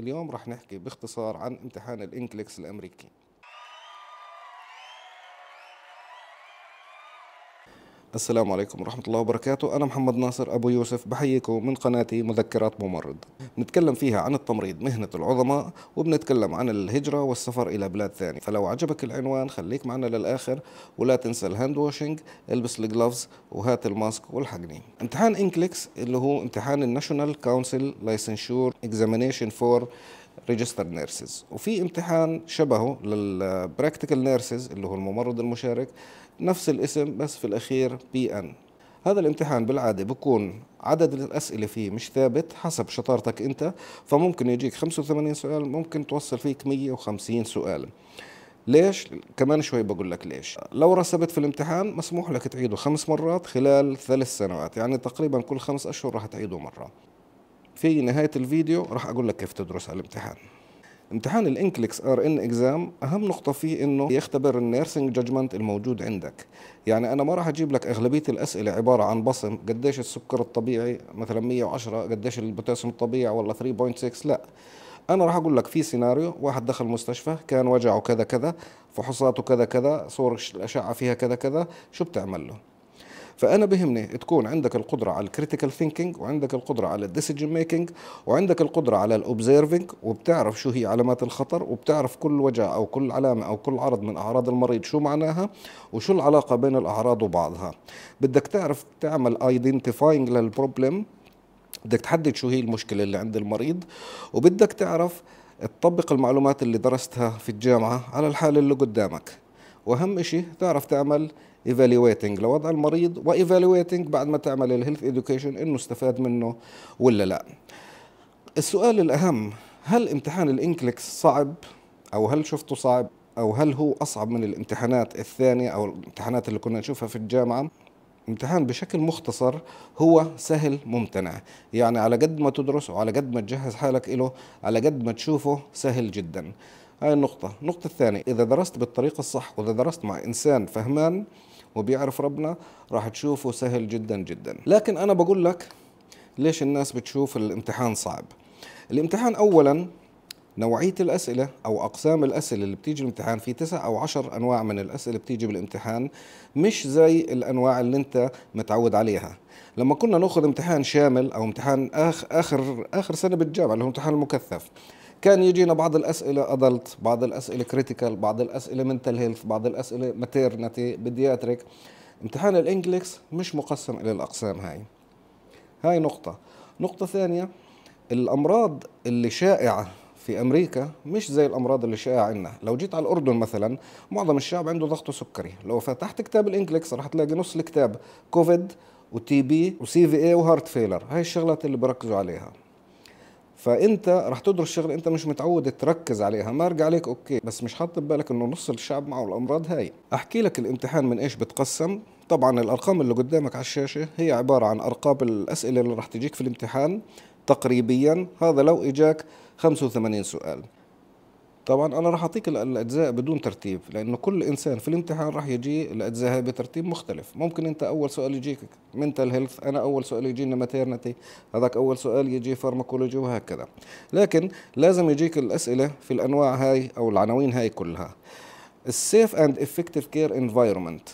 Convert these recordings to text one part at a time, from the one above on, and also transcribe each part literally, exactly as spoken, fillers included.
اليوم رح نحكي باختصار عن امتحان الانكليكس الامريكي. السلام عليكم ورحمة الله وبركاته، أنا محمد ناصر أبو يوسف بحييكم من قناتي مذكرات ممرض. بنتكلم فيها عن التمريض مهنة العظماء، وبنتكلم عن الهجرة والسفر إلى بلاد ثانية. فلو عجبك العنوان خليك معنا للآخر، ولا تنسى الهاند واشنج، البس الجلوفز وهات الماسك والحقني. امتحان انكليكس اللي هو امتحان الناشونال كونسل لايسنشور اكزامينيشن فور ريجسترد نيرسز، وفي امتحان شبهه للبراكتيكال نيرسز اللي هو الممرض المشارك، نفس الاسم بس في الأخير بي أن. هذا الامتحان بالعادة بكون عدد الأسئلة فيه مش ثابت حسب شطارتك أنت، فممكن يجيك خمسة وثمانين سؤال، ممكن توصل فيك مية وخمسين سؤال. ليش؟ كمان شوي بقول لك ليش. لو رسبت في الامتحان مسموح لك تعيده خمس مرات خلال ثلاث سنوات، يعني تقريبا كل خمس أشهر راح تعيده مرة. في نهاية الفيديو راح أقول لك كيف تدرس على الامتحان. امتحان الانكليكس ار ان اكزام اهم نقطه فيه انه يختبر النيرسنج جادجمنت الموجود عندك، يعني انا ما راح اجيب لك اغلبيه الاسئله عباره عن بصم قديش السكر الطبيعي مثلا مية وعشرة، قديش البوتاسيوم الطبيعي والله ثلاثة فاصلة ستة، لا انا راح اقول لك في سيناريو واحد دخل المستشفى كان وجعه كذا كذا، فحوصاته كذا كذا، صور الاشعه فيها كذا كذا، شو بتعمل له؟ فأنا بهمني تكون عندك القدرة على الكريتيكال ثينكينج، وعندك القدرة على الديسيجن ميكينج، وعندك القدرة على الأوبزيرفينج، وبتعرف شو هي علامات الخطر، وبتعرف كل وجع أو كل علامة أو كل عرض من أعراض المريض شو معناها، وشو العلاقة بين الأعراض وبعضها. بدك تعرف تعمل ايدنتيفاينج للبروبلم، بدك تحدد شو هي المشكلة اللي عند المريض، وبدك تعرف تطبق المعلومات اللي درستها في الجامعة على الحالة اللي قدامك. وأهم شيء تعرف تعمل ايفالويتنج لوضع المريض، وايفالويتنج بعد ما تعمل الهيلث اديوكيشن انه استفاد منه ولا لا. السؤال الاهم، هل امتحان الانكليكس صعب؟ او هل شفته صعب؟ او هل هو اصعب من الامتحانات الثانيه او الامتحانات اللي كنا نشوفها في الجامعه؟ امتحان بشكل مختصر هو سهل ممتنع، يعني على قد ما تدرس وعلى قد ما تجهز حالك له، على قد ما تشوفه سهل جدا. هاي النقطة. النقطة الثانية، إذا درست بالطريقة الصح وإذا درست مع إنسان فهمان وبيعرف ربنا راح تشوفه سهل جدا جدا. لكن أنا بقول لك ليش الناس بتشوف الامتحان صعب. الامتحان أولا نوعية الأسئلة أو أقسام الأسئلة اللي بتيجي الامتحان، في تسع أو عشر أنواع من الأسئلة بتيجي بالامتحان، مش زي الأنواع اللي أنت متعود عليها. لما كنا نأخذ امتحان شامل أو امتحان آخر آخر, آخر سنة بالجامعة اللي هو امتحان المكثف، كان يجينا بعض الاسئله ادلت، بعض الاسئله كريتيكال، بعض الاسئله منتال هيلث، بعض الاسئله ماتيرنتي بيدياتريك. امتحان الانكليكس مش مقسم الى الاقسام هاي. هاي نقطه. نقطه ثانيه، الامراض اللي شائعه في امريكا مش زي الامراض اللي شائعه عندنا. لو جيت على الاردن مثلا، معظم الشعب عنده ضغط سكري، لو فتحت كتاب الانكليكس راح تلاقي نص الكتاب كوفيد وتي بي وسي في اي وهارت فيلر، هاي الشغلات اللي بركزوا عليها. فانت رح تدرس شغله انت مش متعود تركز عليها، ما رجع عليك اوكي، بس مش حاطط ببالك انه نص الشعب معه الامراض هاي. احكي لك الامتحان من ايش بتقسم. طبعا الارقام اللي قدامك على الشاشه هي عباره عن ارقام الاسئله اللي رح تجيك في الامتحان تقريبيا، هذا لو اجاك خمسة وثمانين سؤال. طبعا انا رح اعطيك الاجزاء بدون ترتيب، لانه كل انسان في الامتحان رح يجي الاجزاء هاي بترتيب مختلف. ممكن انت اول سؤال يجيك منتال هيلث، انا اول سؤال يجينا ماتيرنتي، هذاك اول سؤال يجي فارماكولوجي، وهكذا. لكن لازم يجيك الاسئله في الانواع هاي او العناوين هاي كلها. السيف اند افكتيف كير انفايرمنت،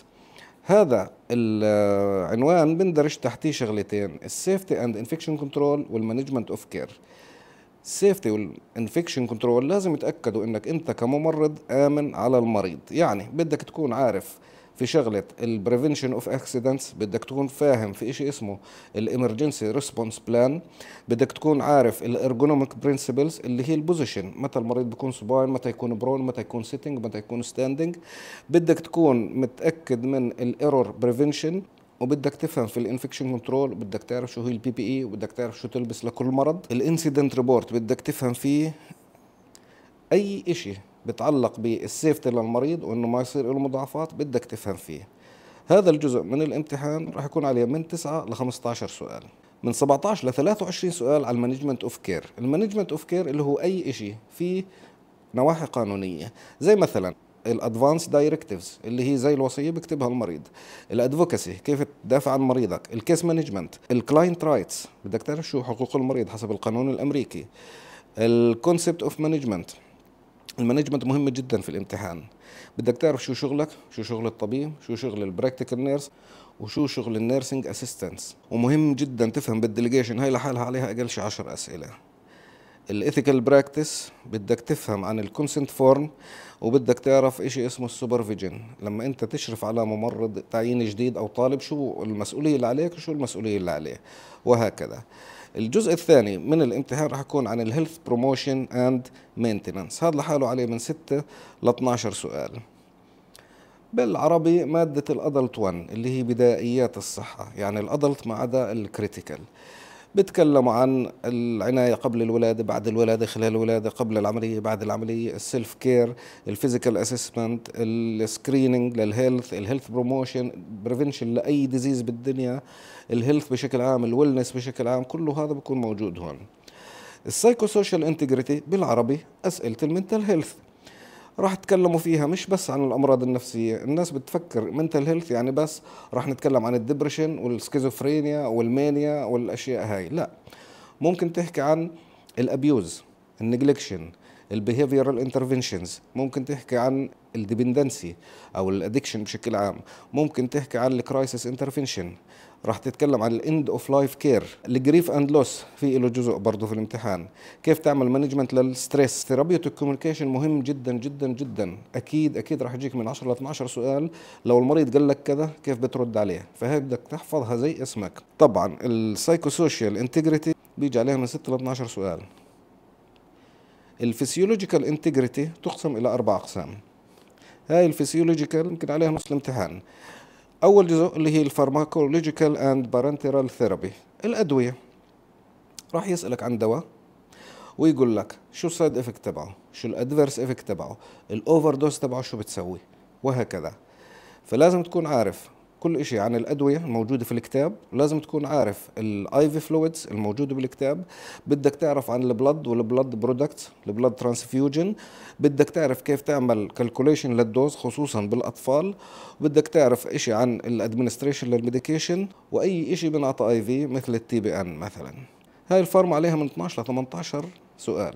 هذا العنوان بندرج تحتيه شغلتين، السيفتي اند انفكشن كنترول والمانجمنت اوف كير. السيفتي والانفكشن كنترول لازم يتاكدوا انك انت كممرض امن على المريض، يعني بدك تكون عارف في شغله البريفنشن اوف اكسيدنتس، بدك تكون فاهم في شيء اسمه الامرجنسي ريسبونس بلان، بدك تكون عارف الارجونوميك برنسبلز اللي هي البوزيشن، متى المريض بيكون سباين، متى يكون برون، متى يكون سيتنج، متى يكون ستاندنج، بدك تكون متاكد من الايرور بريفنشن، وبدك تفهم في الانفكشن كنترول، بدك تعرف شو هي البي بي اي، وبدك تعرف شو تلبس لكل مرض. الانسيدنت ريبورت بدك تفهم فيه اي شيء بتعلق بالسيفتي للمريض وانه ما يصير له مضاعفات، بدك تفهم فيه. هذا الجزء من الامتحان راح يكون عليه من تسعة ل خمسة عشر سؤال، من سبعة عشر ل ثلاثة وعشرين سؤال على المانجمنت اوف كير. المانجمنت اوف كير اللي هو اي شيء فيه نواحي قانونيه، زي مثلا الادفانس دايركتيفز اللي هي زي الوصيه بيكتبها المريض، الادفوكاسي كيف تدافع عن مريضك، الكيس مانجمنت، الكلاينت رايتس بدك تعرف شو حقوق المريض حسب القانون الامريكي، الكونسبت اوف مانجمنت. المانجمنت مهم جدا في الامتحان، بدك تعرف شو شغلك، شو شغل الطبيب، شو شغل البراكتيكال نيرس، وشو شغل النيرسينج اسيستنتس. ومهم جدا تفهم بالديليجيشن هاي لحالها عليها اقل شيء عشر اسئله. الايثيكال براكتس بدك تفهم عن الكونسنت فورم، وبدك تعرف شيء اسمه السوبرفيجن، لما انت تشرف على ممرض تعيين جديد او طالب شو المسؤوليه اللي عليك وشو المسؤوليه اللي عليه وهكذا. الجزء الثاني من الامتحان راح يكون عن الهيلث بروموشن اند مينتننس، هذا لحاله عليه من ستة ل اثني عشر سؤال. بالعربي ماده الادلت واحد اللي هي بدائيات الصحه، يعني الادلت ما عدا الكريتيكال. بتكلموا عن العناية قبل الولادة، بعد الولادة، خلال الولادة، قبل العملية، بعد العملية، السيلف كير، الفيزيكال اسسمنت، السكريننج للهيلث، الهيلث بروموشن، بريفنشن لأي ديزيز بالدنيا، الهيلث بشكل عام، الويلنس بشكل عام، كله هذا بكون موجود هون. السايكو سوشيال انتجريتي بالعربي أسئلة المنتال هيلث، راح تكلموا فيها مش بس عن الامراض النفسيه، الناس بتفكر منتال هيلث يعني بس راح نتكلم عن الدبرشن والسكيزوفرينيا والمانيا والاشياء هاي، لا، ممكن تحكي عن الابيوز، النجلكشن، البيهيفيرال انترفينشنز، ممكن تحكي عن الديبندنسي او الادكشن بشكل عام، ممكن تحكي عن الكرايسيس انترفينشن، راح تتكلم عن الاند اوف لايف كير، الجريف اند لوس في له جزء برضه في الامتحان، كيف تعمل مانجمنت للستريس، ثيرابيوتيك كوميونيكيشن مهم جدا جدا جدا، اكيد اكيد راح يجيك من عشرة ل اثني عشر سؤال، لو المريض قال لك كذا كيف بترد عليه، فهي بدك تحفظها زي اسمك. طبعا السايكو سوشيال انتجريتي بيجي عليها من ستة ل اثني عشر سؤال. الفسيولوجيكال انتجريتي تقسم الى اربع اقسام. هاي الفسيولوجيكال يمكن عليها نص الامتحان. اول جزء اللي هي الفارماكولوجيكال اند بارنترال ثيرابي، الادويه، راح يسالك عن دواء ويقول لك شو السايد افكت تبعه، شو الادفيرس افكت تبعه، الاوفر دوز تبعه شو بتسوي وهكذا. فلازم تكون عارف كل شيء عن الادويه الموجوده في الكتاب، ولازم تكون عارف الاي في فلويدز الموجوده بالكتاب، بدك تعرف عن البلد والبلد برودكتس، البلد ترانسفيوجن، بدك تعرف كيف تعمل كالكوليشن للدوز خصوصا بالاطفال، بدك تعرف شيء عن الادمنستريشن للميديكيشن واي شيء بنعطى اي في مثل التي بي ان مثلا. هاي الفارما عليها من اثني عشر ل ثمانية عشر سؤال.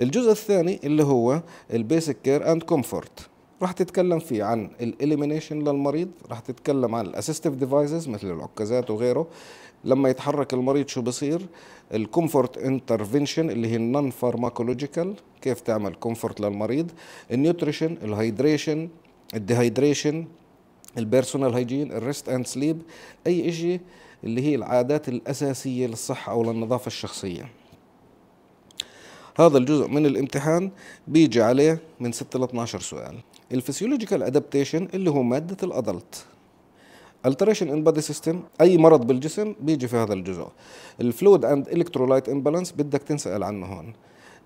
الجزء الثاني اللي هو البيسك كير اند كومفورت، راح تتكلم فيه عن الاليمينيشن للمريض، راح تتكلم عن الاسيستيف ديفايسز مثل العكازات وغيره، لما يتحرك المريض شو بصير، الكومفورت انترفينشن اللي هي النون فارماكولوجيكال، كيف تعمل كومفورت للمريض، النيوتريشن، الهيدريشن، الديهيدريشن، البيرسونال هايجين، الريست اند سليب، اي شيء اللي هي العادات الاساسيه للصحه او للنظافه الشخصيه. هذا الجزء من الامتحان بيجي عليه من ستة ل اثني عشر سؤال. الفسيولوجيكال ادابتيشن اللي هو ماده الادلت، التريشن ان بادي سيستم، اي مرض بالجسم بيجي في هذا الجزء. الفلويد اند الكترولايت امبالانس بدك تنسال عنه هون.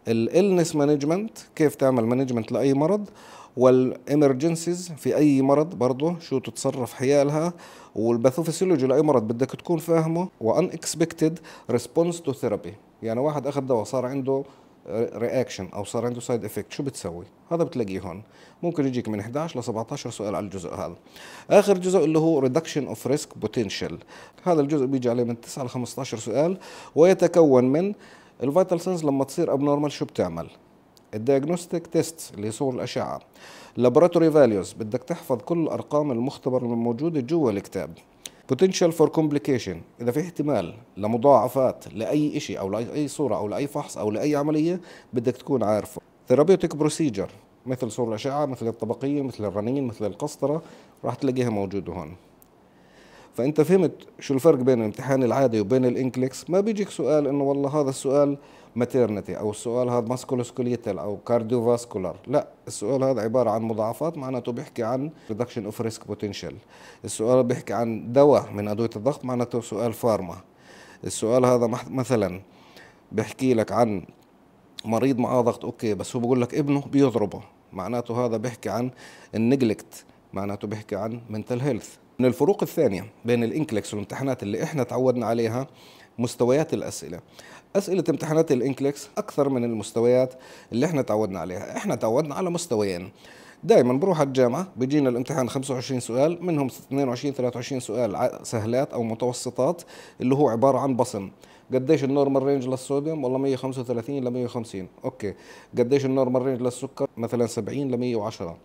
الالنس مانجمنت، كيف تعمل مانجمنت لاي مرض، والامرجنسيز في اي مرض برضه شو تتصرف حيالها، والباثوفيسيولوجي لاي مرض بدك تكون فاهمه، وان اكسبكتد ريسبونس تو ثيرابي، يعني واحد اخذ دواء صار عنده رياكشن او صار عنده سايد افكت شو بتسوي، هذا بتلاقيه هون. ممكن يجيك من احدى عشر ل سبعة عشر سؤال على الجزء هذا. اخر جزء اللي هو ريدكشن اوف ريسك بوتنشال، هذا الجزء بيجي عليه من تسعة ل خمسة عشر سؤال، ويتكون من الفيتال سنس لما تصير ابنورمال شو بتعمل، الدياجنوستيك تيست اللي هي صور الاشعه، لابوراتوري فاليوز بدك تحفظ كل الارقام المختبر الموجوده جوا الكتاب، potential for complication إذا في احتمال لمضاعفات لأي شيء أو لأي صورة أو لأي فحص أو لأي عملية بدك تكون عارفه، therapeutic procedure مثل صور الأشعة، مثل الطبقية، مثل الرنين، مثل القسطرة، راح تلاقيها موجودة هون. فأنت فهمت شو الفرق بين الامتحان العادي وبين الانكليكس، ما بيجيك سؤال إنه والله هذا السؤال ماتيرنتي أو السؤال هذا ماسكولوسكوليتال أو كارديوفاسكولار، لا، السؤال هذا عبارة عن مضاعفات معناته بيحكي عن ريدكشن اوف ريسك بوتنشال، السؤال بيحكي عن دواء من أدوية الضغط معناته سؤال فارما، السؤال هذا مثلا بيحكي لك عن مريض معاه ضغط أوكي بس هو بيقول لك ابنه بيضربه معناته هذا بيحكي عن النجلكت، معناته بيحكي عن منتال هيلث. من الفروق الثانية بين الانكليكس والامتحانات اللي احنا تعودنا عليها مستويات الأسئلة، أسئلة امتحانات الانكليكس أكثر من المستويات اللي احنا تعودنا عليها، احنا تعودنا على مستويين، دائما بروح على الجامعة بيجينا الامتحان خمسة وعشرين سؤال، منهم اثنين وعشرين ثلاثة وعشرين سؤال سهلات أو متوسطات اللي هو عبارة عن بصم، قديش النورمال رينج للصوديوم؟ والله مية وخمسة وثلاثين ل مية وخمسين. اوكي، قديش النورمال رينج للسكر؟ مثلا سبعين ل مية وعشرة.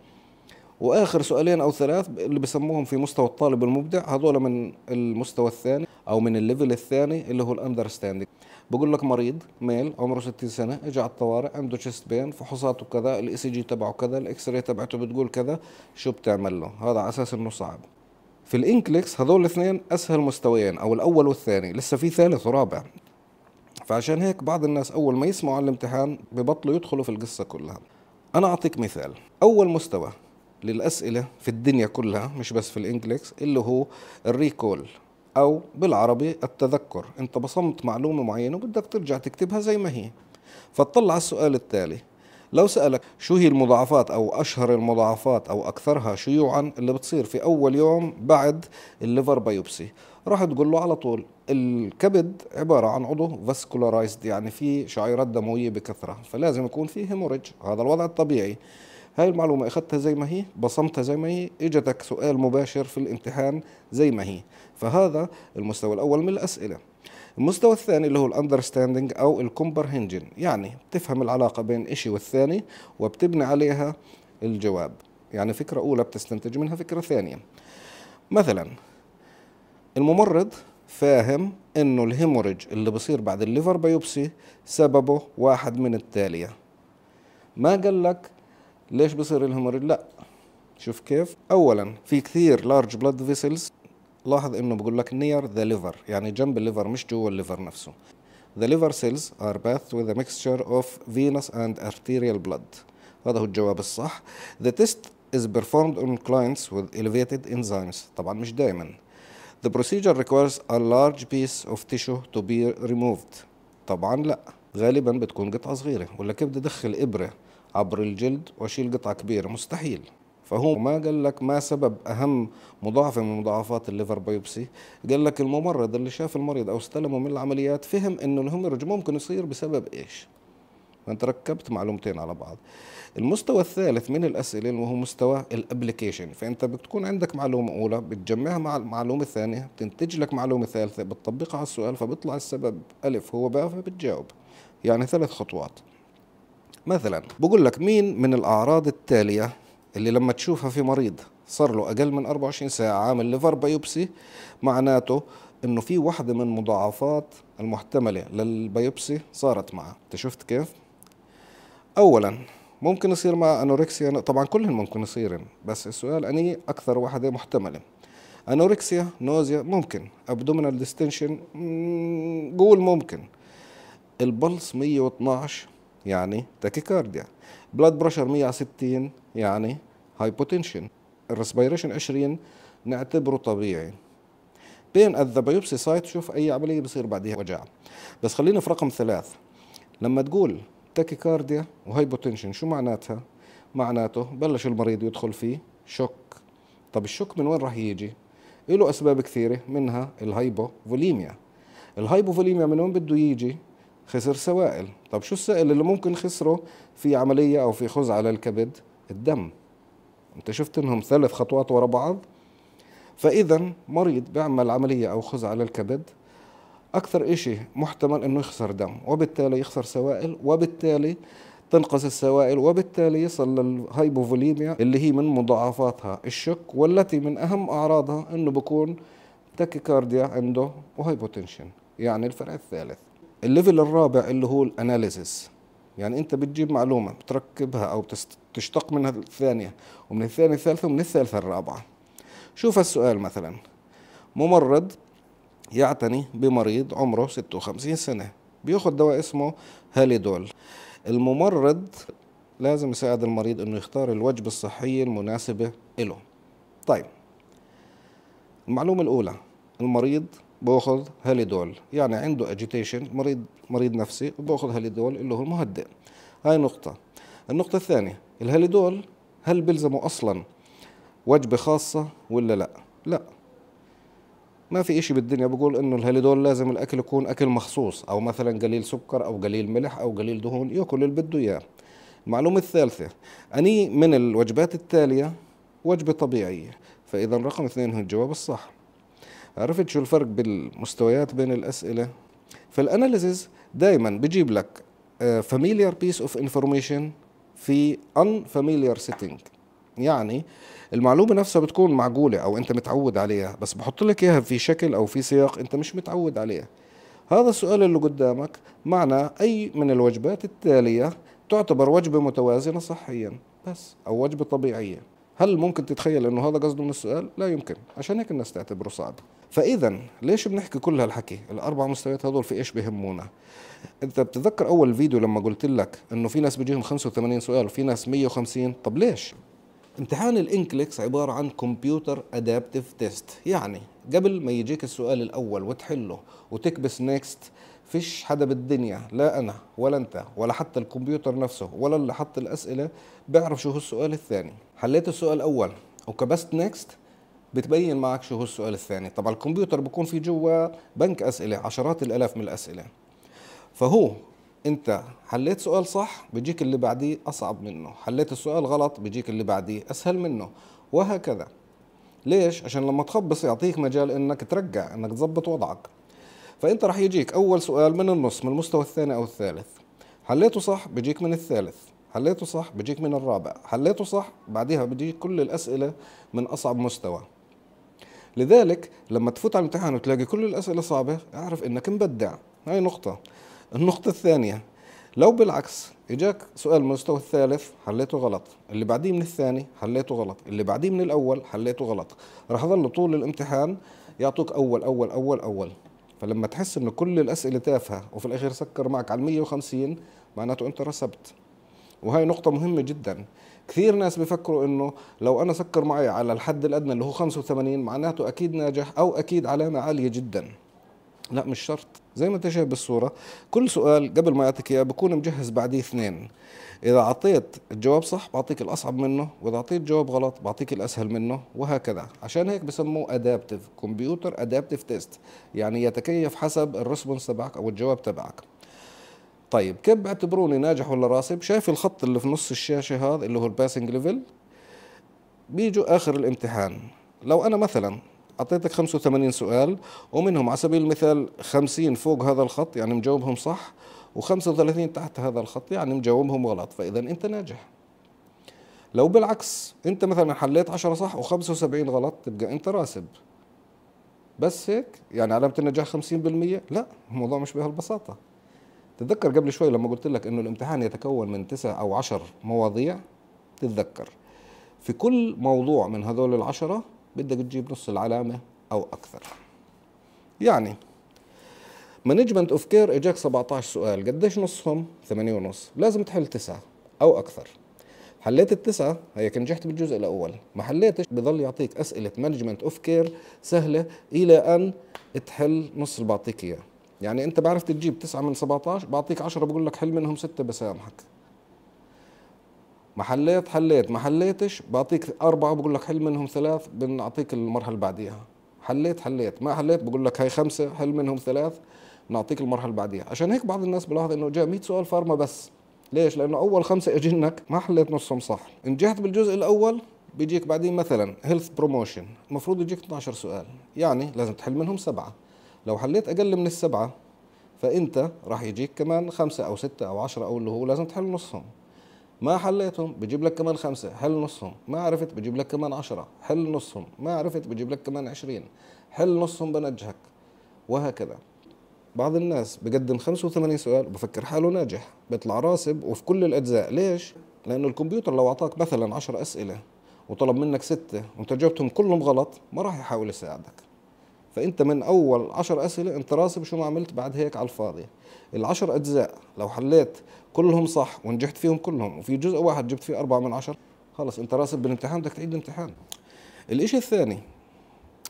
واخر سؤالين او ثلاث اللي بسموهم في مستوى الطالب المبدع، هذول من المستوى الثاني او من الليفل الثاني اللي هو الاندرستاندينج. بقول لك مريض ميل عمره ستين سنه، اجى على الطوارئ، عنده تشست بين، فحوصاته كذا، الاي سي جي تبعه كذا، الاكس راي تبعته بتقول كذا، شو بتعمل له؟ هذا على اساس انه صعب. في الانكليكس هذول الاثنين اسهل مستويين او الاول والثاني، لسه في ثالث ورابع. فعشان هيك بعض الناس اول ما يسمعوا عن الامتحان ببطلوا يدخلوا في القصه كلها. انا اعطيك مثال، اول مستوى للاسئله في الدنيا كلها مش بس في الانكليكس اللي هو الريكول، او بالعربي التذكر. انت بصمت معلومه معينه وبدك ترجع تكتبها زي ما هي. فتطلع على السؤال التالي، لو سألك شو هي المضاعفات أو أشهر المضاعفات أو أكثرها شيوعا اللي بتصير في أول يوم بعد الليفر بايوبسي، راح تقول له على طول الكبد عبارة عن عضو فاسكولارايزد، يعني في شعيرات دموية بكثرة، فلازم يكون فيه هيموريج، هذا الوضع الطبيعي. هاي المعلومة أخذتها زي ما هي، بصمتها زي ما هي، إجتك سؤال مباشر في الامتحان زي ما هي. فهذا المستوى الأول من الأسئلة. المستوى الثاني اللي هو الاندرستاندينج او الكومبرهنجن، يعني بتفهم العلاقه بين شيء والثاني وبتبني عليها الجواب، يعني فكره اولى بتستنتج منها فكره ثانيه. مثلا الممرض فاهم انه الهيموريج اللي بصير بعد الليفر بايوبسي سببه واحد من التاليه، ما قال لك ليش بصير الهيموريج، لا، شوف كيف. اولا في كثير لارج بلاد فيسلز، لاحظ انه بقول لك near the liver، يعني جنب الليفر مش جوا الليفر نفسه. The liver cells are bathed with a mixture of venous and arterial blood. هذا هو الجواب الصح. The test is performed on clients with elevated enzymes. طبعا مش دائما. The procedure requires a large piece of tissue to be removed. طبعا لا، غالبا بتكون قطعة صغيرة، ولا كيف بدي ادخل ابرة عبر الجلد واشيل قطعة كبيرة؟ مستحيل. فهو ما قال لك ما سبب أهم مضاعفة من مضاعفات الليفر بايوبسي، قال لك الممرض اللي شاف المريض أو استلمه من العمليات فهم إنه الهيموريج ممكن يصير بسبب إيش؟ فأنت ركبت معلومتين على بعض. المستوى الثالث من الأسئلة وهو مستوى الأبليكيشن، فأنت بتكون عندك معلومة أولى بتجمعها مع المعلومة الثانية، بتنتج لك معلومة ثالثة بتطبقها على السؤال، فبيطلع السبب ألف هو باء، فبتجاوب. يعني ثلاث خطوات. مثلا بقول لك مين من الأعراض التالية اللي لما تشوفها في مريض صار له أقل من أربعة وعشرين ساعة عامل ليفر بايوبسي، معناته إنه في واحدة من مضاعفات المحتملة للبايوبسي صارت معه. أنت شفت كيف؟ أولاً ممكن يصير مع أنوركسيا، طبعاً كلهن ممكن يصيرن، بس السؤال أني أكثر واحدة محتملة. أنوركسيا، نوزيا ممكن، أبدومينال ديستنشن قول ممكن، البلس مية واثناعش يعني تاكيكارديا، بلاد بريشر مية على ستين يعني هايبوتنشن، الريسبيريشن عشرين نعتبره طبيعي. بين ذا بايوبسي سايت شوف اي عمليه بصير بعديها وجع. بس خلينا في رقم ثلاث، لما تقول تاكيكارديا وهايبوتنشن شو معناتها؟ معناته بلش المريض يدخل في شوك. طب الشوك من وين راح يجي؟ له اسباب كثيره، منها الهايبوفوليميا. الهايبوفوليميا من وين بده يجي؟ خسر سوائل. طب شو السائل اللي ممكن خسره في عمليه او في خزعه على الكبد؟ الدم. انت شفت انهم ثلاث خطوات ورا بعض؟ فاذا مريض بيعمل عمليه او خزعه على الكبد اكثر شيء محتمل انه يخسر دم، وبالتالي يخسر سوائل، وبالتالي تنقص السوائل، وبالتالي يصل للهايبوفوليميا اللي هي من مضاعفاتها الشك، والتي من اهم اعراضها انه بكون تاكيكارديا عنده وهايبوتنشن، يعني الفرع الثالث. الليفل الرابع اللي هو الاناليسيس، يعني انت بتجيب معلومه بتركبها او بتشتق منها الثانيه، ومن الثانيه الثالثه، ومن الثالثه الرابعه. شوف السؤال مثلا، ممرض يعتني بمريض عمره ستة وخمسين سنه، بياخذ دواء اسمه هاليدول. الممرض لازم يساعد المريض انه يختار الوجبه الصحيه المناسبه له. طيب المعلومه الاولى، المريض باخذ هاليدول، يعني عنده اجيتيشن، مريض مريض نفسي وباخذ هاليدول اللي هو المهدئ. هاي نقطة. النقطة الثانية، الهاليدول هل بيلزموا أصلا وجبة خاصة ولا لا؟ لا، ما في إشي بالدنيا بقول إنه الهاليدول لازم الأكل يكون أكل مخصوص، أو مثلا قليل سكر أو قليل ملح أو قليل دهون، ياكل اللي بده إياه. المعلومة الثالثة، أني من الوجبات التالية وجبة طبيعية، فإذا رقم اثنين هو الجواب الصح. عرفت شو الفرق بالمستويات بين الأسئلة؟ فالاناليزز دائما بجيب لك فاميليار بيس اوف انفورميشن في ان فاميليار سيتنج، يعني المعلومه نفسها بتكون معقوله او انت متعود عليها، بس بحط لك اياها في شكل او في سياق انت مش متعود عليه. هذا السؤال اللي قدامك معنى اي من الوجبات التاليه تعتبر وجبه متوازنه صحيا بس او وجبه طبيعيه. هل ممكن تتخيل انه هذا قصده من السؤال؟ لا يمكن، عشان هيك الناس تعتبره صعب. فاذا ليش بنحكي كل هالحكي؟ الاربع مستويات هذول في ايش بهمونا؟ انت بتتذكر اول فيديو لما قلت لك انه في ناس بيجيهم خمسة وثمانين سؤال وفي ناس مية وخمسين، طب ليش؟ امتحان الانكليكس عباره عن كمبيوتر ادابتيف تيست، يعني قبل ما يجيك السؤال الاول وتحله وتكبس نيكست، فيش حدا بالدنيا، لا انا ولا انت ولا حتى الكمبيوتر نفسه ولا اللي حط الاسئله بيعرف شو هو السؤال الثاني. حليت السؤال الاول وكبست نيكست بتبين معك شو هو السؤال الثاني. طبعا الكمبيوتر بكون في جوا بنك اسئله، عشرات الالاف من الاسئله، فهو انت حليت سؤال صح بيجيك اللي بعديه اصعب منه، حليت السؤال غلط بيجيك اللي بعديه اسهل منه، وهكذا. ليش؟ عشان لما تخبص يعطيك مجال انك ترجع، انك تظبط وضعك. فانت راح يجيك اول سؤال من النص، من المستوى الثاني او الثالث، حليته صح بيجيك من الثالث، حليته صح بيجيك من الرابع، حليته صح بعديها بيجيك كل الاسئله من اصعب مستوى. لذلك لما تفوت على الامتحان وتلاقي كل الاسئله صعبه، اعرف انك مبدع. هاي نقطه. النقطة الثانية، لو بالعكس اجاك سؤال من المستوى الثالث حليته غلط، اللي بعديه من الثاني حليته غلط، اللي بعديه من الأول حليته غلط، راح يضل طول الامتحان يعطوك أول أول أول أول. فلما تحس إنه كل الأسئلة تافهة وفي الأخير سكر معك على مية وخمسين، معناته أنت رسبت. وهي نقطة مهمة جدا، كثير ناس بيفكروا إنه لو أنا سكر معي على الحد الأدنى اللي هو خمسة وثمانين معناته أكيد ناجح أو أكيد علامة عالية جدا. لا مش شرط. زي ما انت شايف بالصورة، كل سؤال قبل ما يعطيك اياه بكون مجهز بعديه اثنين. إذا أعطيت الجواب صح بعطيك الأصعب منه، وإذا أعطيت جواب غلط بعطيك الأسهل منه، وهكذا. عشان هيك بسموه أدابتيف، كمبيوتر أدابتيف تيست، يعني يتكيف حسب الريسبونس تبعك أو الجواب تبعك. طيب كيف بعتبروني ناجح ولا راسب؟ شايف الخط اللي في نص الشاشة هذا اللي هو الباسنج ليفل؟ بيجوا آخر الامتحان. لو أنا مثلا أعطيتك خمسة وثمانين سؤال ومنهم على سبيل المثال خمسين فوق هذا الخط يعني مجاوبهم صح، وخمسة وثلاثين تحت هذا الخط يعني مجاوبهم غلط، فإذا أنت ناجح. لو بالعكس أنت مثلا حليت عشرة صح وخمسة وسبعين غلط، تبقى أنت راسب. بس هيك يعني علامة النجاح خمسين بالمية؟ لا، الموضوع مش بهالبساطة. تتذكر قبل شوي لما قلت لك إنه الامتحان يتكون من تسعة أو عشرة مواضيع؟ تتذكر في كل موضوع من هذول العشرة بدك تجيب نص العلامة أو أكثر. يعني مانجمنت أوف كير إجاك سبعطعش سؤال، قديش نصهم؟ ثمانية ونص، لازم تحل تسعة أو أكثر. حليت التسعة هيك نجحت بالجزء الأول، ما حليتش بضل يعطيك أسئلة مانجمنت أوف كير سهلة إلى أن تحل نص اللي بعطيك إياه. يعني أنت بعرفت تجيب تسعة من سبعطعش، بعطيك عشرة بقول لك حل منهم ستة بسامحك. ما حليت حليت، ما حليتش بعطيك أربعة بقول لك حل منهم ثلاث، بنعطيك المرحلة اللي بعديها. حليت حليت، ما حليت بقول لك هي خمسة حل منهم ثلاث، بنعطيك المرحلة اللي بعديها. عشان هيك بعض الناس بلاحظ إنه جاء مية سؤال فارما بس. ليش؟ لأنه أول خمسة إجينك ما حليت نصهم صح. نجحت بالجزء الأول بيجيك بعدين مثلا هيلث بروموشن، المفروض يجيك اثنعش سؤال، يعني لازم تحل منهم سبعة. لو حليت أقل من السبعة فأنت راح يجيك كمان خمسة أو ستة أو عشرة أو اللي هو لازم تحل نصهم. ما حليتهم بجيب لك كمان خمسة، حل نصهم، ما عرفت بجيب لك كمان عشرة، حل نصهم، ما عرفت بجيب لك كمان عشرين، حل نصهم بنجحك، وهكذا. بعض الناس بقدم خمسة وثمانين سؤال وبفكر حاله ناجح، بيطلع راسب وفي كل الأجزاء. ليش؟ لأنه الكمبيوتر لو أعطاك مثلا عشرة أسئلة وطلب منك ستة وأنت جاوبتهم كلهم غلط، ما راح يحاول يساعدك. فأنت من أول عشر أسئلة أنت راسب شو ما عملت بعد هيك على الفاضي. العشر أجزاء لو حليت كلهم صح ونجحت فيهم كلهم وفي جزء واحد جبت فيه أربعة من عشر، خلص أنت راسب بالامتحان، بدك تعيد الامتحان. الإشي الثاني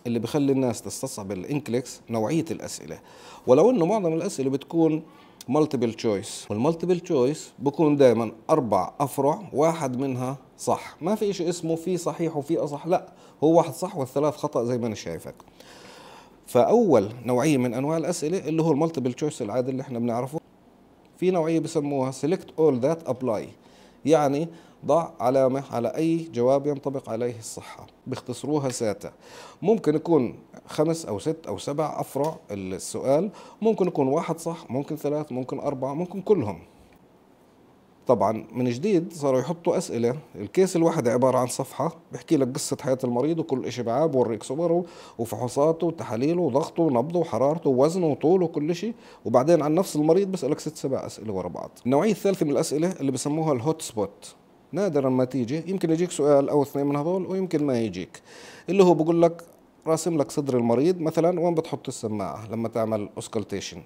اللي بخلي الناس تستصعب الانكليكس نوعية الأسئلة، ولو إنه معظم الأسئلة بتكون مالتيبل تشويس، والمالتيبل تشويس بكون دائما أربع أفرع واحد منها صح، ما في إشي اسمه في صحيح وفي أصح، لا هو واحد صح والثلاث خطأ زي ما أنا شايفك. فأول نوعية من أنواع الأسئلة اللي هو المالتيبل تشويس العادي اللي احنا بنعرفه، في نوعية بسموها سيلكت أول ذات أبلاي، يعني ضع علامة على أي جواب ينطبق عليه الصحة، بيختصروها ساتا. ممكن يكون خمس أو ست أو سبع أفرع السؤال، ممكن يكون واحد صح، ممكن ثلاث، ممكن أربعة، ممكن كلهم. طبعا من جديد صاروا يحطوا أسئلة، الكيس الواحد عبارة عن صفحة بيحكي لك قصة حياة المريض وكل شيء معاه، بوريك صوره وفحوصاته وتحاليله وضغطه ونبضه وحرارته ووزنه وطوله وكل شيء، وبعدين عن نفس المريض بسألك ست سبع أسئلة ورا بعض. النوعية الثالثة من الأسئلة اللي بسموها الهوت سبوت، نادرا ما تيجي، يمكن يجيك سؤال أو اثنين من هذول ويمكن ما يجيك، اللي هو بقول لك راسم لك صدر المريض مثلا وين بتحط السماعة لما تعمل اوسكلتيشن،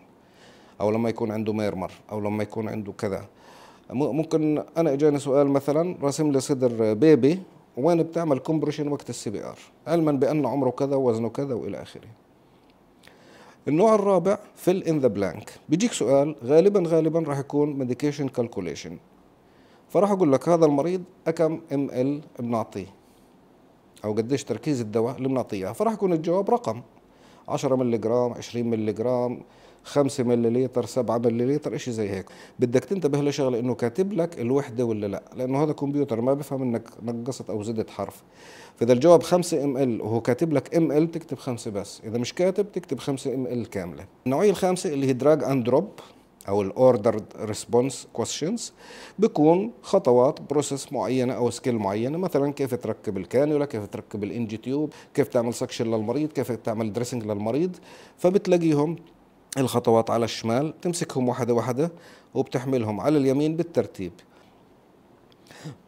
أو لما يكون عنده ميرمر، أو لما يكون عنده كذا. ممكن أنا إجاني سؤال مثلا راسم لي صدر بيبي وين بتعمل كومبريشن وقت السي بي آر، علما بأن عمره كذا ووزنه كذا وإلى آخره. النوع الرابع fill in the blank، بيجيك سؤال غالبا غالبا راح يكون ميديكيشن كالكوليشن، فراح أقول لك هذا المريض أكم ام ال بنعطيه، أو قديش تركيز الدواء اللي بنعطيها، فراح يكون الجواب رقم عشرة مللي جرام، عشرين مللي جرام، خمسة ملليلتر، سبعة ملليلتر، إشي زي هيك. بدك تنتبه لشغلة إنه كاتب لك الوحدة ولا لا، لأنه هذا كمبيوتر ما بفهم إنك نقصت أو زدت حرف. فإذا الجواب خمسة ام ال وهو كاتب لك ام ال تكتب خمسة بس، إذا مش كاتب تكتب خمسة ام ال كاملة. النوعية الخامسة اللي هي دراج أند دروب أو الأوردر ريسبونس كويشنز، بيكون خطوات بروسيس معينة أو سكيل معينة، مثلا كيف تركب الكانيولا، كيف تركب الإنجي تيوب، كيف تعمل سكشن للمريض، كيف تعمل دريسنج للمريض. فبتلاقيهم الخطوات على الشمال، تمسكهم واحدة واحدة وبتحملهم على اليمين بالترتيب.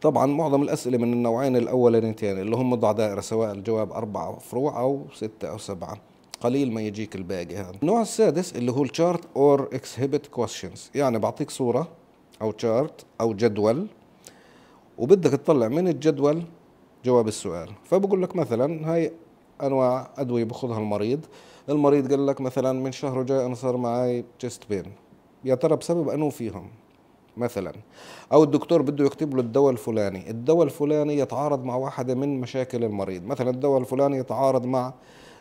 طبعا معظم الأسئلة من النوعين الأولانيتين اللي هم ضع دائرة، سواء الجواب أربعة فروع أو ستة أو سبعة، قليل ما يجيك الباقي. هذا النوع السادس اللي هو الشارت اور اكسهبت كويشنز، يعني بعطيك صورة أو تشارت أو جدول وبدك تطلع من الجدول جواب السؤال. فبقول لك مثلا هاي أنواع أدوية بخذها المريض، المريض قال لك مثلا من شهر وجاي أنا صار معي تشست بين، يا ترى بسبب أنو فيهم مثلا، أو الدكتور بده يكتب له الدواء الفلاني، الدواء الفلاني يتعارض مع واحدة من مشاكل المريض، مثلا الدواء الفلاني يتعارض مع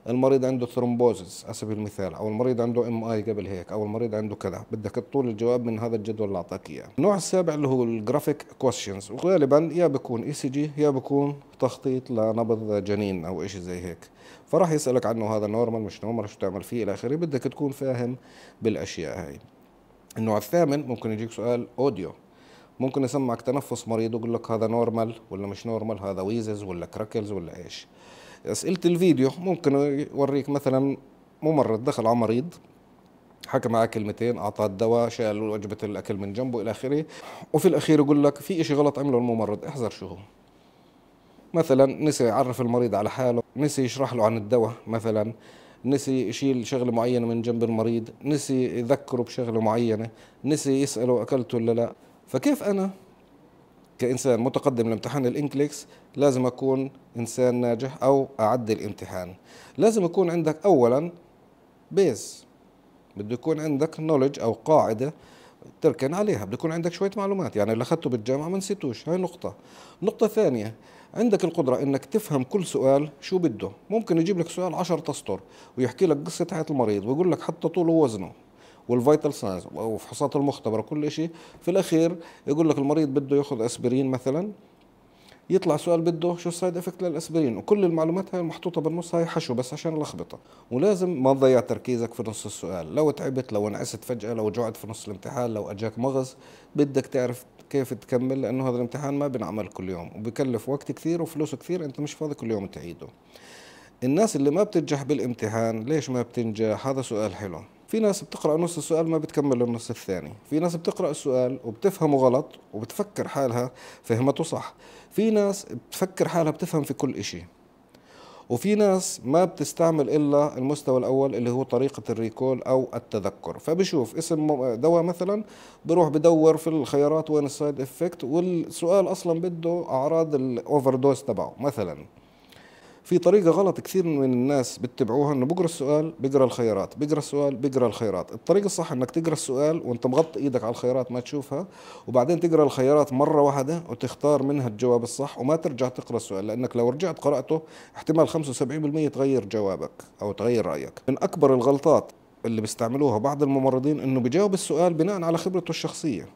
المريض عنده ثرومبوزس على سبيل المثال، أو المريض عنده ام اي قبل هيك، أو المريض عنده كذا. بدك تطول الجواب من هذا الجدول اللي أعطاك إياه. النوع السابع اللي هو الجرافيك كويشنز، وغالبا يا بكون اي سي جي يا بكون تخطيط لنبض جنين أو إشي زي هيك، فراح يسألك عنه هذا نورمال مش نورمال شو تعمل فيه إلى آخره، بدك تكون فاهم بالأشياء هاي. النوع الثامن ممكن يجيك سؤال أوديو، ممكن يسمعك تنفس مريض ويقول لك هذا نورمال ولا مش نورمال، هذا ويزز ولا كراكلز ولا إيش. أسئلة الفيديو ممكن يوريك مثلا ممرض دخل على مريض، حكى معاه كلمتين، أعطاه الدواء، شال وجبة الأكل من جنبه إلى آخره، وفي الأخير يقول لك في إشي غلط عمله الممرض، احذر شو هو. مثلا نسي يعرف المريض على حاله، نسي يشرح له عن الدواء مثلا، نسي يشيل شغلة معينة من جنب المريض، نسي يذكره بشغلة معينة، نسي يسأله أكلته ولا لا. فكيف أنا كإنسان متقدم لامتحان الإنكليكس لازم أكون إنسان ناجح أو أعدي الامتحان؟ لازم يكون عندك أولا بيز، بده يكون عندك نولج أو قاعدة تركن عليها، بده يكون عندك شوية معلومات، يعني اللي أخذته بالجامعة ما نسيتوش، هاي نقطة. نقطة ثانية، عندك القدرة إنك تفهم كل سؤال شو بده، ممكن يجيب لك سؤال عشرة أسطر ويحكي لك قصة حياة المريض ويقول لك حتى طوله ووزنه والفيتال ساينز وفحوصات المختبر وكل شيء، في الاخير يقول لك المريض بده ياخذ اسبرين مثلا، يطلع سؤال بده شو السايد افكت للاسبرين، وكل المعلومات هاي المحطوطه بالنص هاي حشو بس عشان لخبطه. ولازم ما تضيع تركيزك في نص السؤال، لو تعبت، لو انعست فجاه، لو جوعت في نص الامتحان، لو اجاك مغص، بدك تعرف كيف تكمل، لانه هذا الامتحان ما بنعمل كل يوم وبكلف وقت كثير وفلوس كثير، انت مش فاضي كل يوم تعيده. الناس اللي ما بتنجح بالامتحان ليش ما بتنجح؟ هذا سؤال حلو. في ناس بتقرأ نص السؤال ما بتكمل النص الثاني، في ناس بتقرأ السؤال وبتفهمه غلط وبتفكر حالها فهمته صح، في ناس بتفكر حالها بتفهم في كل إشي، وفي ناس ما بتستعمل إلا المستوى الأول اللي هو طريقة الريكول أو التذكر، فبشوف اسم دواء مثلا بروح بدور في الخيارات وين السايد افكت، والسؤال أصلا بده أعراض الأوفر دوز تبعه مثلا. في طريقة غلط كثير من الناس بتبعوها، انه بقرا السؤال بقرا الخيارات، بقرا السؤال بقرا الخيارات. الطريقة الصح انك تقرا السؤال وانت مغطي ايدك على الخيارات ما تشوفها، وبعدين تقرا الخيارات مرة واحدة وتختار منها الجواب الصح، وما ترجع تقرا السؤال، لانك لو رجعت قرأته احتمال خمسة وسبعين بالمية تغير جوابك او تغير رأيك. من اكبر الغلطات اللي بيستعملوها بعض الممرضين انه بيجاوب السؤال بناء على خبرته الشخصية،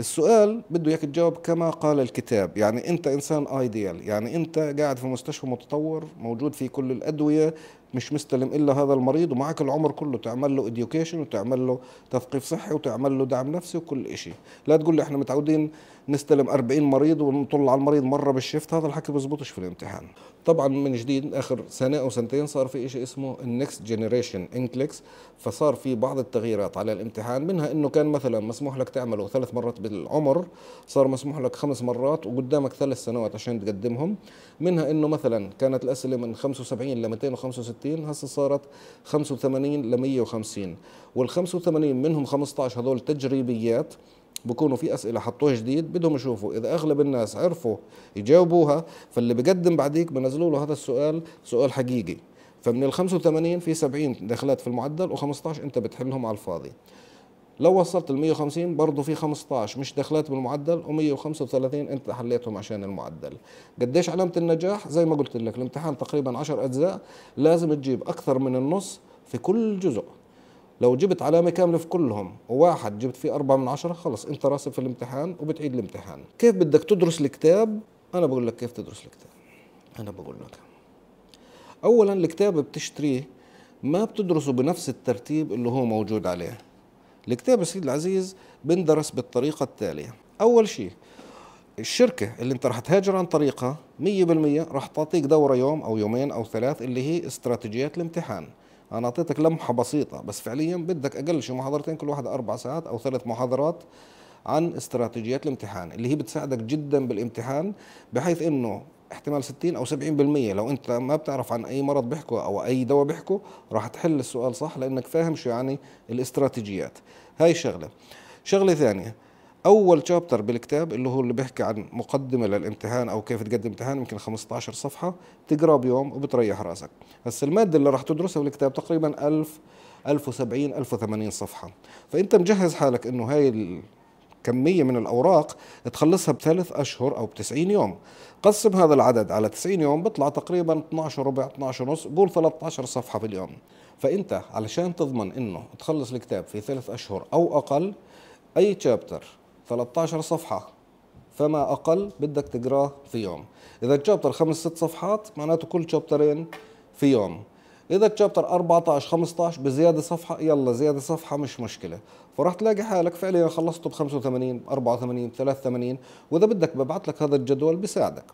السؤال بده اياك تجاوب كما قال الكتاب، يعني انت انسان ايديال، يعني انت قاعد في مستشفى متطور موجود فيه كل الادويه، مش مستلم الا هذا المريض، ومعك العمر كله تعمل له اديوكيشن وتعمل له تثقيف صحي وتعمل له دعم نفسي وكل شيء. لا تقول لي احنا متعودين نستلم أربعين مريض ونطلع المريض مره بالشفت، هذا الحكي بزبطش في الامتحان. طبعا من جديد اخر سنه او سنتين صار في شيء اسمه النكست جنريشن انكليكس، فصار في بعض التغييرات على الامتحان، منها انه كان مثلا مسموح لك تعمله ثلاث مرات بالعمر، صار مسموح لك خمس مرات وقدامك ثلاث سنوات عشان تقدمهم. منها انه مثلا كانت الاسئله من خمسة وسبعين ل مئتين وخمسة وستين، هسه صارت خمسة وثمانين ل مئة وخمسين، وال خمسة وثمانين منهم خمسة عشر هذول تجريبيات، بكونوا في اسئله حطوها جديد بدهم يشوفوا اذا اغلب الناس عرفوا يجاوبوها، فاللي بقدم بعديك بنزلوا له هذا السؤال سؤال حقيقي، فمن ال خمسة وثمانين في سبعين دخلات في المعدل وخمسة عشر انت بتحلهم على الفاضي. لو وصلت ال مئة وخمسين برضه في خمسة عشر مش دخلات بالمعدل ومئة وخمسة وثلاثين انت حليتهم عشان المعدل. قديش علامه النجاح؟ زي ما قلت لك الامتحان تقريبا عشر اجزاء، لازم تجيب اكثر من النص في كل جزء. لو جبت علامة كاملة في كلهم وواحد جبت فيه أربعة من عشرة، خلص أنت راسب في الامتحان وبتعيد الامتحان. كيف بدك تدرس الكتاب؟ أنا بقول لك كيف تدرس الكتاب. أنا بقول لك أولاً الكتاب بتشتريه ما بتدرسه بنفس الترتيب اللي هو موجود عليه. الكتاب سيد العزيز بندرس بالطريقة التالية. أول شيء الشركة اللي أنت رح تهاجر عن طريقها مية بالمية رح تعطيك دورة يوم أو يومين أو ثلاث اللي هي استراتيجيات الامتحان. أنا أعطيتك لمحة بسيطة، بس فعلياً بدك أقل شيء محاضرتين كل واحدة أربع ساعات أو ثلاث محاضرات عن استراتيجيات الامتحان اللي هي بتساعدك جداً بالامتحان، بحيث إنه احتمال ستين أو سبعين بالمية لو أنت ما بتعرف عن أي مرض بيحكوا أو أي دواء بيحكوا راح تحل السؤال صح لأنك فاهم شو يعني الاستراتيجيات. هاي شغلة. شغلة ثانية، أول شابتر بالكتاب اللي هو اللي بيحكي عن مقدمة للامتحان أو كيف تقدم امتحان يمكن خمسة عشر صفحة، بتقراه بيوم وبتريح راسك. هسا المادة اللي راح تدرسها بالكتاب تقريبا ألف ألف وسبعين ألف وثمانين صفحة، فأنت مجهز حالك إنه هاي الكمية من الأوراق تخلصها بثلاث أشهر أو بتسعين يوم. قسم هذا العدد على تسعين يوم بطلع تقريبا اثناعش ربع اثناعش ونص، قول ثلاثة عشر صفحة في اليوم. فأنت علشان تضمن إنه تخلص الكتاب في ثلاث أشهر أو أقل، أي شابتر ثلاثة عشر صفحة فما أقل بدك تقراه في يوم. إذا الشابتر خمس ست صفحات معناته كل شابترين في يوم. إذا الشابتر أربعة عشر خمسة عشر بزيادة صفحة، يلا زيادة صفحة مش مشكلة، فراح تلاقي حالك فعليا خلصته ب خمسة وثمانين أربعة وثمانين ثلاثة وثمانين. وإذا بدك ببعث لك هذا الجدول بيساعدك.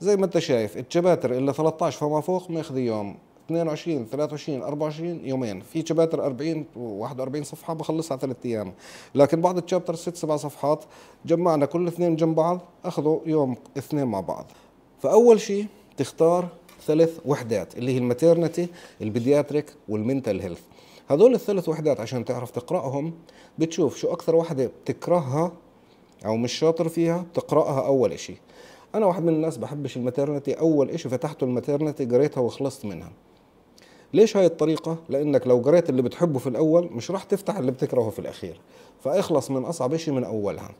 زي ما أنت شايف الشباتر اللي ثلاثة عشر فما فوق ماخذ يوم، اثنين وعشرين ثلاثة وعشرين أربعة وعشرين يومين، في شابتر أربعين واحد وأربعين صفحة بخلصها ثلاث أيام، لكن بعض الشابتر ست سبع صفحات جمعنا كل اثنين جنب بعض أخذوا يوم اثنين مع بعض. فأول شيء تختار ثلاث وحدات اللي هي الماتيرنتي البيدياتريك والمنتال هيلث، هذول الثلاث وحدات عشان تعرف تقرأهم بتشوف شو أكثر وحدة بتكرهها أو مش شاطر فيها بتقرأها أول شيء. أنا واحد من الناس بحبش الماتيرنتي، أول شيء فتحته الماتيرنتي قريتها وخلصت منها. ليش هاي الطريقة؟ لأنك لو قريت اللي بتحبه في الأول مش راح تفتح اللي بتكرهه في الأخير، فاخلص من أصعب شيء من أولها.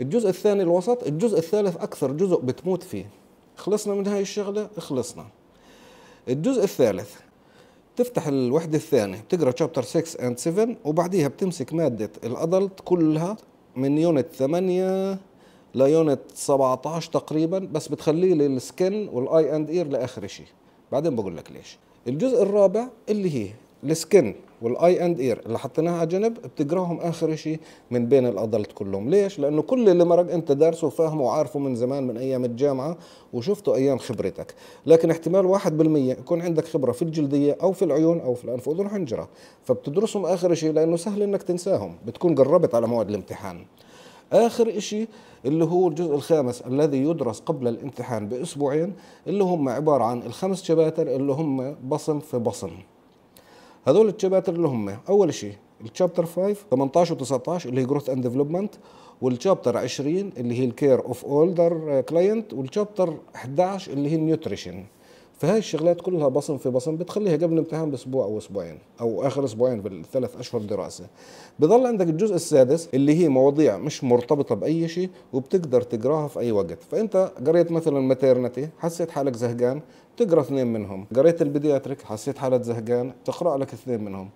الجزء الثاني الوسط، الجزء الثالث أكثر جزء بتموت فيه، خلصنا من هاي الشغلة خلصنا. الجزء الثالث تفتح الوحدة الثانية بتقرأ تشابتر ستة and سبعة وبعديها بتمسك مادة الأدلت كلها من يونت ثمانية ليونت سبعة عشر تقريبا، بس بتخليه للسكن والآي أند إير لآخر شيء، بعدين بقول لك ليش. الجزء الرابع اللي هي السكن والاي اند اير اللي حطيناها على جنب بتقراهم اخر شيء من بين الادلت كلهم. ليش؟ لانه كل اللي مرق انت دارسه وفاهمه وعارفه من زمان من ايام الجامعه وشفته ايام خبرتك، لكن احتمال واحد بالمية يكون عندك خبره في الجلديه او في العيون او في الانف واذن حنجره، فبتدرسهم اخر شيء لانه سهل انك تنساهم، بتكون قربت على موعد الامتحان. آخر إشي اللي هو الجزء الخامس الذي يدرس قبل الامتحان بأسبوعين، اللي هم عبارة عن الخمس شباتر اللي هم بصم في بصم. هذول الشباتر اللي هم أول شيء الشابتر خمسة ثمانية عشر و تسعة عشر اللي هي جروث اند ديفلوبمنت، والشابتر عشرين اللي هي الكير اوف اولدر كلاينت، والشابتر إحدى عشر اللي هي النيوتريشن. فهاي الشغلات كلها بصم في بصم بتخليها قبل الامتحان باسبوع او اسبوعين او اخر اسبوعين بالثلاث اشهر دراسه. بضل عندك الجزء السادس اللي هي مواضيع مش مرتبطه باي شيء وبتقدر تقراها في اي وقت، فانت قريت مثلا ماتيرنتي حسيت حالك زهقان تقرا اثنين منهم، قريت البيدياتريك حسيت حالك زهقان تقرا لك اثنين منهم.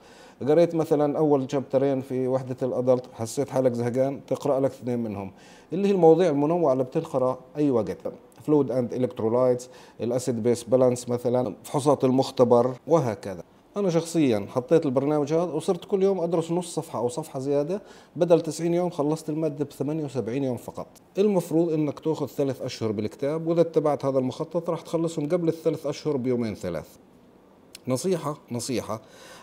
قريت مثلا اول شابترين في وحده الادلت حسيت حالك زهقان، تقرا لك اثنين منهم اللي هي المواضيع المنوعه اللي بتنقرا اي وقت، فلويد اند الكترولايتس، الاسيد بيس بالانس مثلا، فحوصات المختبر وهكذا. أنا شخصياً حطيت البرنامج هذا وصرت كل يوم أدرس نص صفحة أو صفحة زيادة، بدل تسعين يوم خلصت المادة ب ثمانية وسبعين يوم فقط. المفروض إنك تأخذ ثلاث أشهر بالكتاب، وإذا اتبعت هذا المخطط راح تخلصهم قبل الثلاث أشهر بيومين ثلاث. نصيحة نصيحة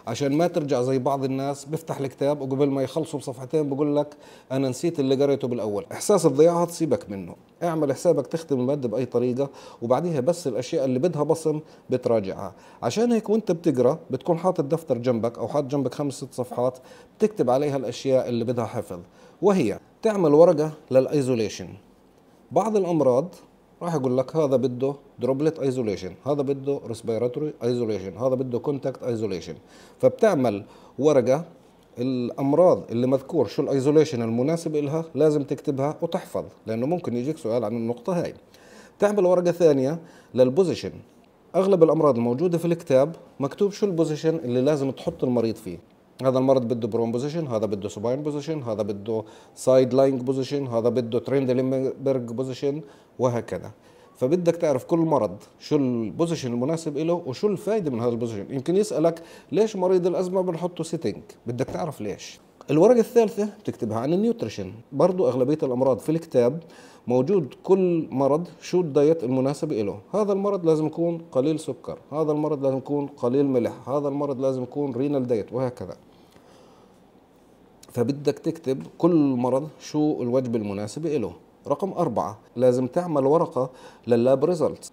عشان ما ترجع زي بعض الناس بيفتح الكتاب وقبل ما يخلصوا بصفحتين بقول لك أنا نسيت اللي قريته بالأول. إحساس الضياع سيبك منه، اعمل حسابك تختم المادة بأي طريقة وبعديها بس الأشياء اللي بدها بصم بتراجعها. عشان هيك وانت بتقرأ بتكون حاطط دفتر جنبك أو حاط جنبك خمس ست صفحات بتكتب عليها الأشياء اللي بدها حفظ، وهي تعمل ورقة للأيزوليشن. بعض الأمراض راح يقول لك هذا بده دروبلت ايزوليشن، هذا بده ريسبيراتوري ايزوليشن، هذا بده كونتاكت ايزوليشن، فبتعمل ورقه الامراض اللي مذكور شو الايزوليشن المناسب لها لازم تكتبها وتحفظ، لانه ممكن يجيك سؤال عن النقطه هاي. بتعمل ورقه ثانيه للبوزيشن، اغلب الامراض الموجوده في الكتاب مكتوب شو البوزيشن اللي لازم تحط المريض فيه، هذا المرض بده برون بوزيشن، هذا بده سباين بوزيشن، هذا بده سايد لاينج بوزيشن، هذا بده تريندلينبرغ بوزيشن وهكذا. فبدك تعرف كل مرض شو البوزيشن المناسب له وشو الفائده من هذا البوزيشن. يمكن يسالك ليش مريض الازمه بنحطه سيتنج، بدك تعرف ليش. الورقه الثالثه بتكتبها عن النيوتريشن، برضه اغلبيه الامراض في الكتاب موجود كل مرض شو الدايت المناسب له، هذا المرض لازم يكون قليل سكر، هذا المرض لازم يكون قليل ملح، هذا المرض لازم يكون رينال دايت وهكذا. فبدك تكتب كل مرض شو الوجبه المناسبه له. رقم أربعة، لازم تعمل ورقة لللاب ريزلتس.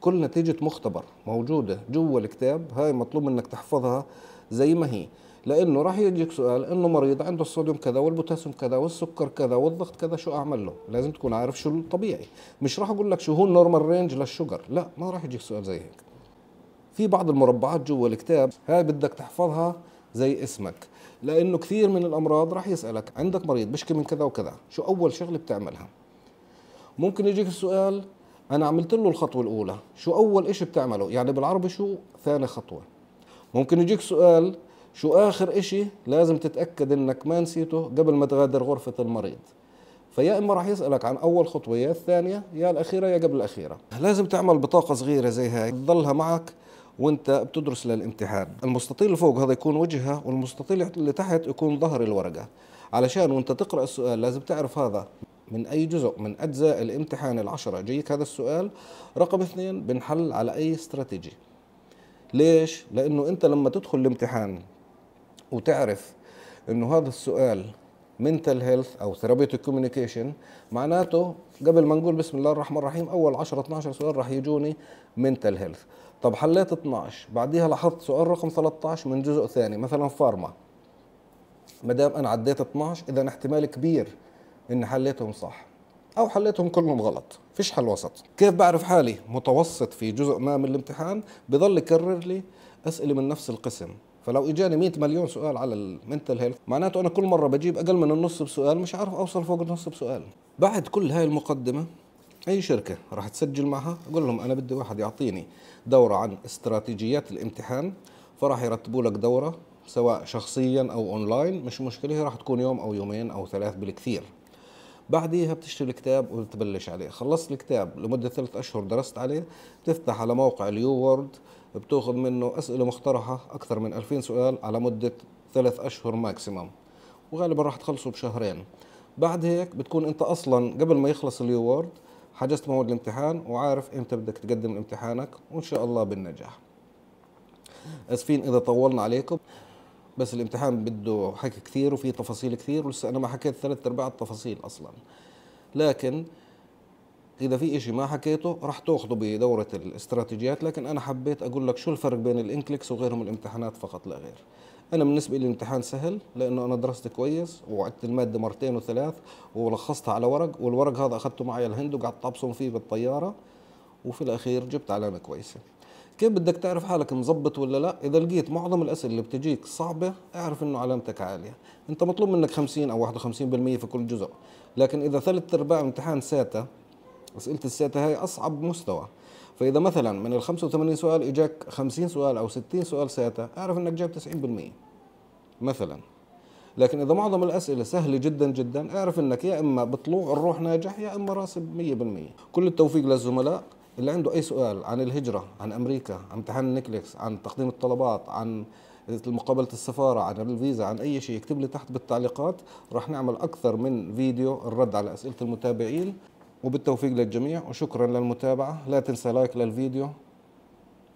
كل نتيجة مختبر موجودة جوا الكتاب، هاي مطلوب منك تحفظها زي ما هي، لأنه راح يجيك سؤال إنه مريض عنده الصوديوم كذا والبوتاسيوم كذا والسكر كذا والضغط كذا، شو أعمل له؟ لازم تكون عارف شو الطبيعي، مش راح أقول لك شو هو النورمال رينج للشجر، لا ما راح يجيك سؤال زي هيك. في بعض المربعات جوا الكتاب هاي بدك تحفظها زي اسمك، لأنه كثير من الأمراض راح يسألك عندك مريض بشكي من كذا وكذا، شو أول شغلة بتعملها؟ ممكن يجيك السؤال أنا عملت له الخطوة الأولى، شو أول إشي بتعمله؟ يعني بالعربي شو ثاني خطوة؟ ممكن يجيك سؤال شو آخر إشي لازم تتأكد إنك ما نسيته قبل ما تغادر غرفة المريض؟ فيا إما راح يسألك عن أول خطوة يا الثانية يا الأخيرة يا قبل الأخيرة. لازم تعمل بطاقة صغيرة زي هاي تضلها معك وأنت بتدرس للامتحان، المستطيل اللي فوق هذا يكون وجهها والمستطيل اللي تحت يكون ظهر الورقة، علشان وأنت تقرأ السؤال لازم تعرف هذا من أي جزء من أجزاء الامتحان العشرة جايك هذا السؤال. رقم اثنين، بنحل على أي استراتيجي. ليش؟ لأنه أنت لما تدخل الامتحان وتعرف أنه هذا السؤال منتل هيلث أو ثيرابيوتيك كوميونيكيشن، معناته قبل ما نقول بسم الله الرحمن الرحيم أول عشرة اثني عشر سؤال راح يجوني منتل هيلث. طب حليت اثني عشر، بعديها لاحظت سؤال رقم ثلاثة عشر من جزء ثاني مثلا فارما، ما دام أنا عديت اثني عشر إذا احتمال كبير إن حليتهم صح أو حليتهم كلهم غلط، فيش حل وسط. كيف بعرف حالي متوسط في جزء ما من الامتحان؟ بضل يكرر لي أسئلة من نفس القسم، فلو إجاني مئة مليون سؤال على المنتل هيلث معناته أنا كل مرة بجيب أقل من النص بسؤال، مش عارف أوصل فوق النص بسؤال. بعد كل هاي المقدمة أي شركة راح تسجل معها أقول لهم أنا بدي واحد يعطيني دورة عن استراتيجيات الامتحان، فراح يرتبوا لك دورة سواء شخصيا أو أونلاين، مش مشكلة، راح تكون يوم أو يومين أو ثلاث بالكثير. بعديها بتشتري الكتاب وبتبلش عليه. خلصت الكتاب لمدة ثلاث أشهر درست عليه، بتفتح على موقع اليوورد بتاخذ منه أسئلة مقترحة أكثر من ألفين سؤال على مدة ثلاث أشهر ماكسيمم، وغالبا راح تخلصه بشهرين. بعد هيك بتكون أنت أصلا قبل ما يخلص اليوورد حجزت موعد الامتحان وعارف إمتى بدك تقدم امتحانك، وإن شاء الله بالنجاح. آسفين إذا طولنا عليكم، بس الامتحان بده حكي كثير وفي تفاصيل كثير، ولسه أنا ما حكيت ثلاث أرباع التفاصيل أصلا، لكن إذا في إشي ما حكيته راح تاخده بدورة الاستراتيجيات، لكن أنا حبيت أقول لك شو الفرق بين الإنكليكس وغيرهم الامتحانات فقط لا غير. أنا بالنسبة لي الامتحان سهل لأنه أنا درست كويس وعدت المادة مرتين وثلاث ولخصتها على ورق، والورق هذا أخذته معي الهند وقعدت أبصم فيه بالطيارة، وفي الأخير جبت علامة كويسة. كيف بدك تعرف حالك مزبط ولا لا؟ إذا لقيت معظم الأسئلة اللي بتجيك صعبة اعرف إنه علامتك عالية، أنت مطلوب منك خمسين أو واحد وخمسين بالمئة في كل جزء، لكن إذا ثلاث أرباع امتحان ساتا أسئلة الساتا هاي أصعب مستوى، فإذا مثلا من ال خمسة وثمانين سؤال إجاك خمسين سؤال أو ستين سؤال ساتا أعرف إنك جايب تسعين بالمئة، مثلا. لكن إذا معظم الأسئلة سهلة جدا جدا، أعرف أنك يا إما بطلوع الروح ناجح يا إما راسب مية بالمية. كل التوفيق للزملاء اللي عنده أي سؤال عن الهجرة، عن أمريكا، عن امتحان النكلكس، عن تقديم الطلبات، عن مقابلة السفارة، عن الفيزا، عن أي شيء، يكتب لي تحت بالتعليقات. راح نعمل أكثر من فيديو الرد على أسئلة المتابعين. وبالتوفيق للجميع وشكرا للمتابعة. لا تنسى لايك للفيديو،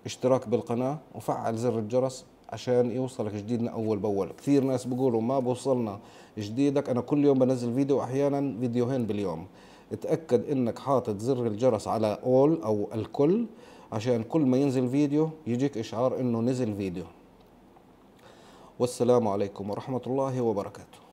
اشتراك بالقناة، وفعل زر الجرس عشان يوصلك جديدنا أول بأول. كثير ناس بيقولوا ما بوصلنا جديدك. أنا كل يوم بنزل فيديو، أحيانا فيديوهين باليوم. اتأكد إنك حاطط زر الجرس على all أو الكل، عشان كل ما ينزل فيديو يجيك إشعار إنه نزل فيديو. والسلام عليكم ورحمة الله وبركاته.